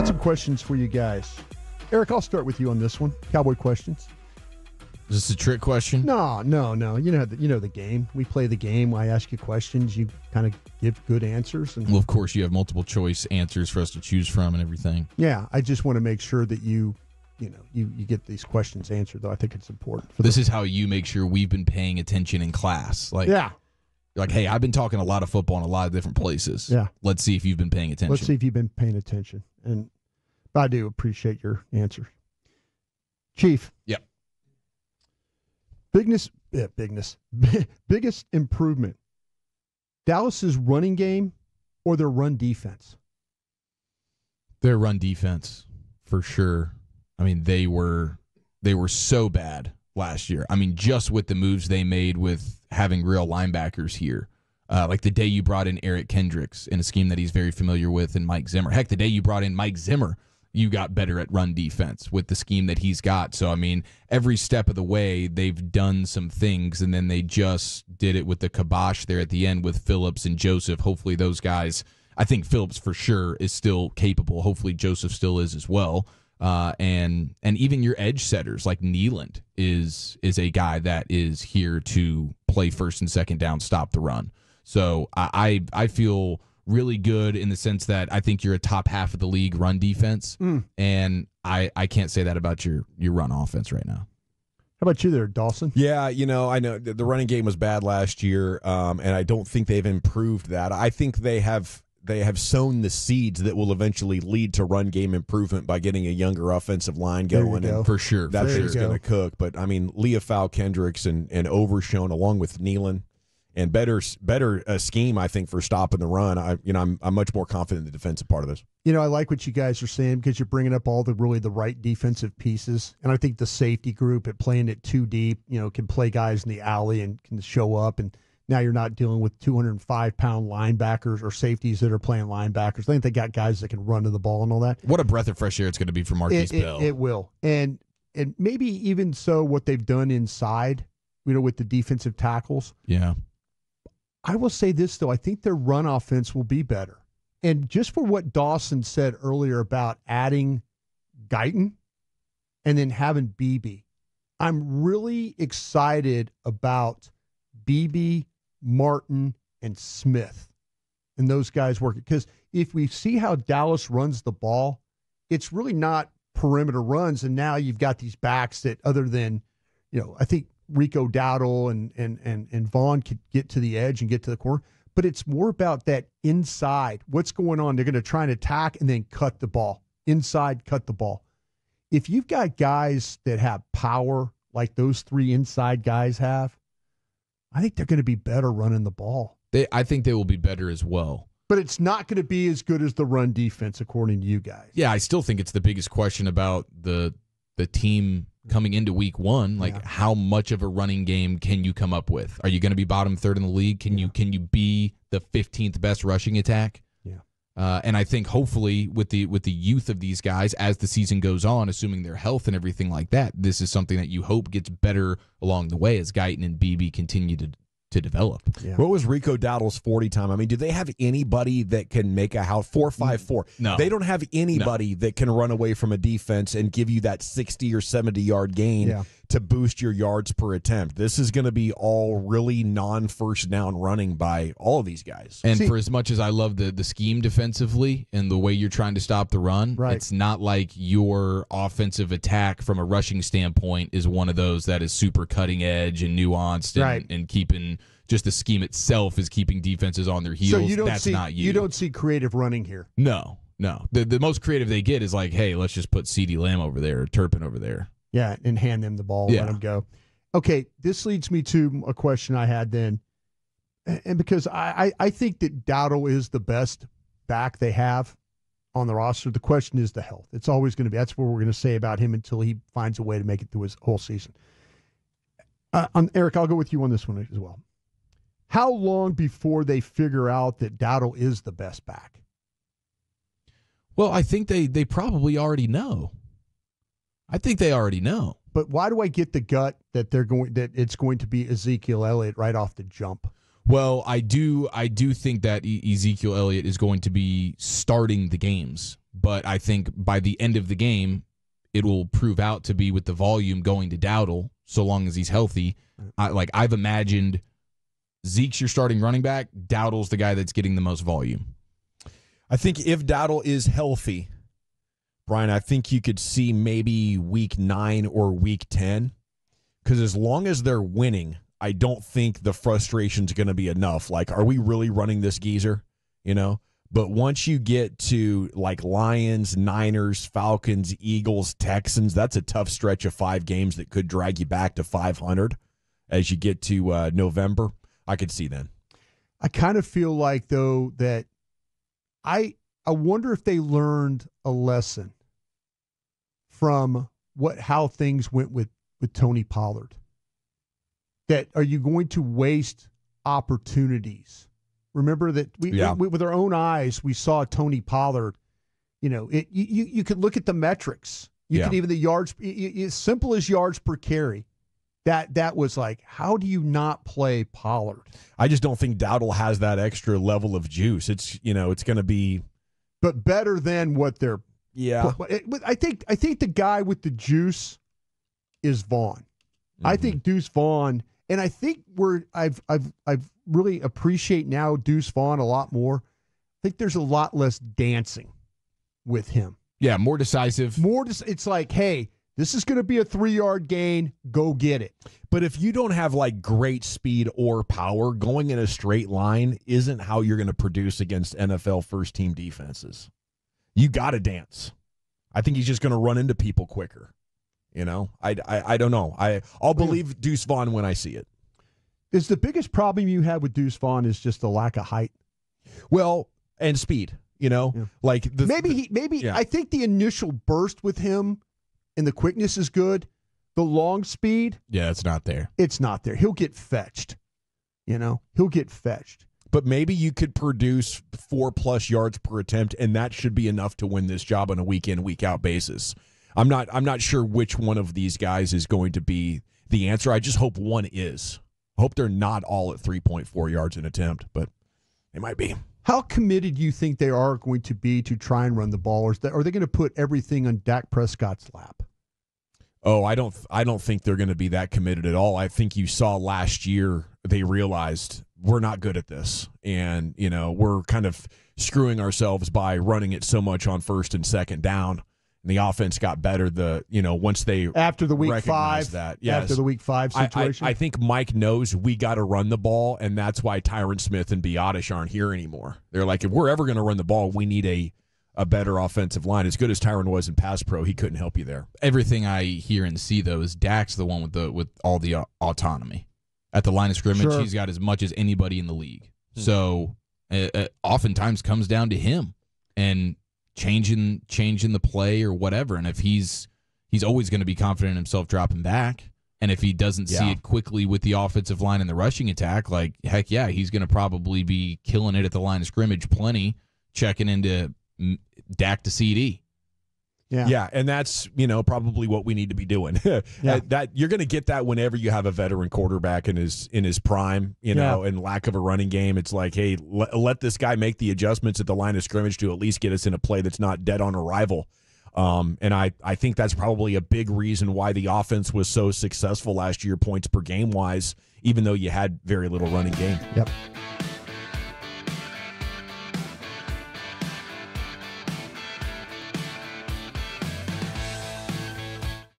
Got some questions for you guys. Eric, I'll start with you on this one. Cowboy questions. Is this a trick question? No. You know the game. We play the game. I ask you questions. You kind of give good answers. And well, of course, you have multiple choice answers for us to choose from and everything. Yeah, I just want to make sure that you get these questions answered, though. I think it's important. This is how you make sure we've been paying attention in class. Like, hey, I've been talking a lot of football in a lot of different places. Yeah. Let's see if you've been paying attention. And I do appreciate your answer. Chief. Yep. Biggest improvement, Dallas's running game or their run defense? Their run defense, for sure. I mean, they were so bad last year. I mean, just with the moves they made with having real linebackers here. Like the day you brought in Eric Kendricks in a scheme that he's very familiar with, and Mike Zimmer. Heck, the day you brought in Mike Zimmer, you got better at run defense with the scheme that he's got. So, I mean, every step of the way, they've done some things, and then they just did it with the kibosh there at the end with Phillips and Joseph. Hopefully those guys, I think Phillips for sure is still capable. Hopefully Joseph still is as well. And even your edge setters like Nealand is a guy that is here to play first and second down, stop the run. So I feel really good in the sense that I think you're a top half of the league run defense, and I can't say that about your run offense right now. How about you there, Dawson? Yeah, I know the running game was bad last year, and I don't think they've improved that. I think they have sown the seeds that will eventually lead to run game improvement by getting a younger offensive line going. And for sure. That thing's going to cook. But, I mean, Leofau, Kendricks, and Overshone, along with Nealon, and better scheme, I think, for stopping the run. I'm much more confident in the defensive part of this. I like what you guys are saying because you're bringing up all the right defensive pieces, and I think the safety group at playing it too deep, can play guys in the alley and can show up, and now you're not dealing with 205-pound linebackers or safeties that are playing linebackers. I think they got guys that can run to the ball and all that. What a breath of fresh air it's going to be for Marquise Bell. It will, and maybe even so, what they've done inside, with the defensive tackles. Yeah. I will say this, though. I think their run offense will be better. And just for what Dawson said earlier about adding Guyton and then having Beebe, I'm really excited about Beebe, Martin, and Smith and those guys working. Because if we see how Dallas runs the ball, it's really not perimeter runs. And now you've got these backs that other than, I think Rico Dowdle and Vaughn could get to the edge and get to the corner, but it's more about that inside. What's going on? They're going to try and attack and then cut the ball. Inside, cut the ball. If you've got guys that have power like those three inside guys have, I think they're going to be better running the ball. I think they will be better as well. But it's not going to be as good as the run defense, according to you guys. Yeah, I still think it's the biggest question about the team coming into week one, how much of a running game can you come up with? Are you going to be bottom third in the league? Can you be the 15th best rushing attack? Yeah. And I think hopefully with the youth of these guys as the season goes on, assuming their health and everything like that, this is something that you hope gets better along the way as Guyton and Beebe continue to develop. Yeah. What was Rico Dowdle's 40 time? I mean, do they have anybody that can make a 4.54? No. They don't have anybody that can run away from a defense and give you that 60 or 70-yard gain to boost your yards per attempt. This is going to be all really non-first down running by all of these guys. And for as much as I love the scheme defensively and the way you're trying to stop the run, it's not like your offensive attack from a rushing standpoint is one of those that is super cutting edge and nuanced and keeping – just the scheme itself is keeping defenses on their heels. So You don't see creative running here. No. The most creative they get is like, hey, let's just put CeeDee Lamb over there or Turpin over there. Yeah, and hand them the ball, let them go. Okay, this leads me to a question I had then. And because I think that Dowdle is the best back they have on the roster, the question is the health. It's always going to be. That's what we're going to say about him until he finds a way to make it through his whole season. Eric, I'll go with you on this one as well. How long before they figure out that Dowdle is the best back? Well, I think they probably already know. But why do I get the gut that it's going to be Ezekiel Elliott right off the jump? Well, I do think that Ezekiel Elliott is going to be starting the games, but I think by the end of the game, it will prove out to be with the volume going to Dowdle, so long as he's healthy. I've imagined Zeke's your starting running back, Dowdle's the guy that's getting the most volume. I think if Dowdle is healthy, Brian, I think you could see maybe week 9 or week 10, because as long as they're winning, I don't think the frustration's going to be enough. Like, are we really running this geezer? You know? But once you get to, like, Lions, Niners, Falcons, Eagles, Texans, that's a tough stretch of 5 games that could drag you back to 500 as you get to November. I could see then. I kind of feel like, though, that I wonder if they learned a lesson from how things went with Tony Pollard. That are you going to waste opportunities? Remember that we with our own eyes, we saw Tony Pollard. You know, you could look at the metrics. You could even the yards, as simple as yards per carry. That was like, how do you not play Pollard? I just don't think Dowdle has that extra level of juice. It's, you know, it's going to be, but better than what they're. Yeah, I think the guy with the juice is Vaughn. Mm-hmm. I think Deuce Vaughn. And I think I've really appreciate now Deuce Vaughn a lot more. I think there's a lot less dancing with him. Yeah, more decisive. It's like, hey, this is going to be a 3-yard gain. Go get it. But if you don't have like great speed or power, going in a straight line isn't how you're going to produce against NFL first team defenses. You got to dance. I think he's just going to run into people quicker. You know, I don't know. I'll believe Deuce Vaughn when I see it. Is the biggest problem you have with Deuce Vaughn is just the lack of height? Well, and speed, you know, like the, maybe I think the initial burst with him and the quickness is good. The long speed. Yeah, it's not there. It's not there. He'll get fetched, you know, he'll get fetched. But maybe you could produce 4+ yards per attempt, and that should be enough to win this job on a week in, week out basis. I'm not sure which one of these guys is going to be the answer. I just hope one is. I hope they're not all at 3.4 yards an attempt, but they might be. How committed do you think they are going to be to try and run the ball? Or are they going to put everything on Dak Prescott's lap? Oh, I don't think they're going to be that committed at all. I think you saw last year they realized we're not good at this. And, you know, we're kind of screwing ourselves by running it so much on first and second down. And the offense got better. Once they after the week five that yes. after the week 5 situation, I think Mike knows we got to run the ball, and that's why Tyron Smith and Biotish aren't here anymore. They're like, if we're ever going to run the ball, we need a better offensive line. As good as Tyron was in pass pro, he couldn't help you there. Everything I hear and see though is Dak's the one with all the autonomy at the line of scrimmage. Sure. He's got as much as anybody in the league, so oftentimes comes down to him and changing the play or whatever. And if he's always going to be confident in himself dropping back, and if he doesn't see it quickly with the offensive line and the rushing attack, like, heck yeah, he's going to probably be killing it at the line of scrimmage plenty, checking into Dak to CeeDee. Yeah, and that's, you know, probably what we need to be doing. That you're going to get that whenever you have a veteran quarterback in his prime, you know, and lack of a running game. It's like, hey, let this guy make the adjustments at the line of scrimmage to at least get us in a play that's not dead on arrival. And I think that's probably a big reason why the offense was so successful last year, points per game wise, even though you had very little running game. Yep.